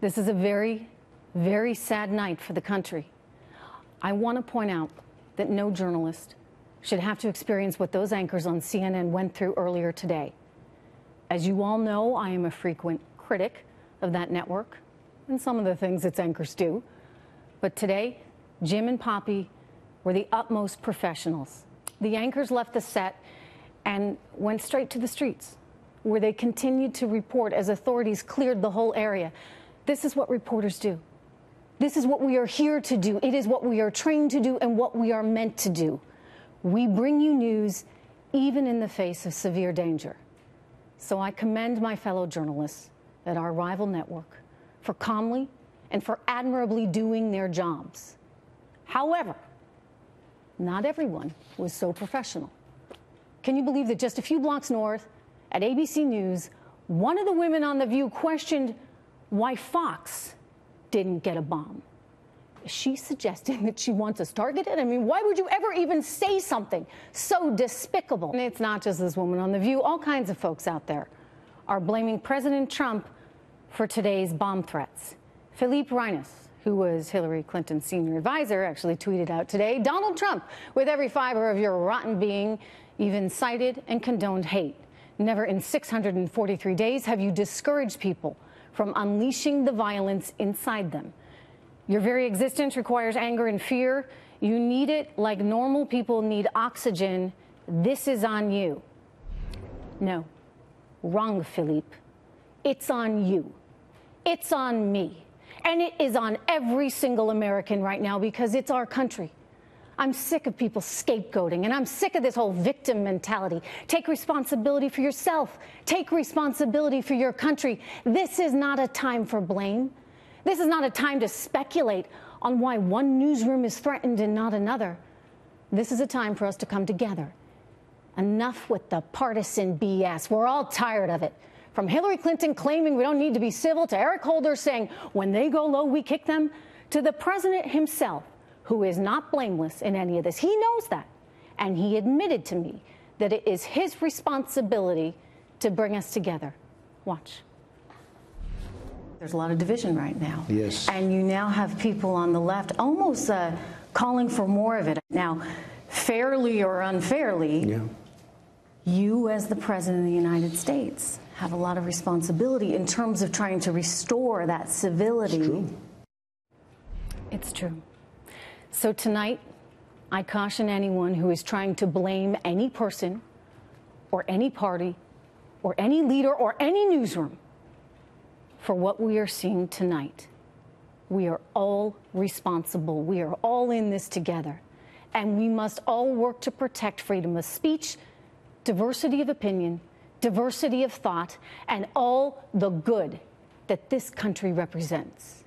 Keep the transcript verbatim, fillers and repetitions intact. This is a very, very sad night for the country. I want to point out that no journalist should have to experience what those anchors on C N N went through earlier today. As you all know, I am a frequent critic of that network and some of the things its anchors do. But today, Jim and Poppy were the utmost professionals. The anchors left the set and went straight to the streets, where they continued to report as authorities cleared the whole area. This is what reporters do. This is what we are here to do. It is what we are trained to do and what we are meant to do. We bring you news even in the face of severe danger. So I commend my fellow journalists at our rival network for calmly and for admirably doing their jobs. However, not everyone was so professional. Can you believe that just a few blocks north, at A B C News, one of the women on The View questioned why Fox didn't get a bomb? She suggested that she wants us targeted. I mean, why would you ever even say something so despicable? And it's not just this woman on The View. All kinds of folks out there are blaming President Trump for today's bomb threats. Philippe Reines, who was Hillary Clinton's senior advisor, actually tweeted out today, "Donald Trump, with every fiber of your rotten being, you've incited and condoned hate. Never in six hundred forty-three days have you discouraged people from unleashing the violence inside them. Your very existence requires anger and fear. You need it like normal people need oxygen. This is on you." No, wrong, Philippe. It's on you. It's on me. And it is on every single American right now, because it's our country. I'm sick of people scapegoating, and I'm sick of this whole victim mentality. Take responsibility for yourself. Take responsibility for your country. This is not a time for blame. This is not a time to speculate on why one newsroom is threatened and not another. This is a time for us to come together. Enough with the partisan B S. We're all tired of it. From Hillary Clinton claiming we don't need to be civil, to Eric Holder saying when they go low, we kick them, to the president himself, who is not blameless in any of this. He knows that. And he admitted to me that it is his responsibility to bring us together. Watch. There's a lot of division right now. Yes. And you now have people on the left almost uh, calling for more of it. Now, fairly or unfairly, yeah, you as the President of the United States have a lot of responsibility in terms of trying to restore that civility. It's true. It's true. So tonight, I caution anyone who is trying to blame any person or any party or any leader or any newsroom for what we are seeing tonight. We are all responsible. We are all in this together. And we must all work to protect freedom of speech, diversity of opinion, diversity of thought, and all the good that this country represents.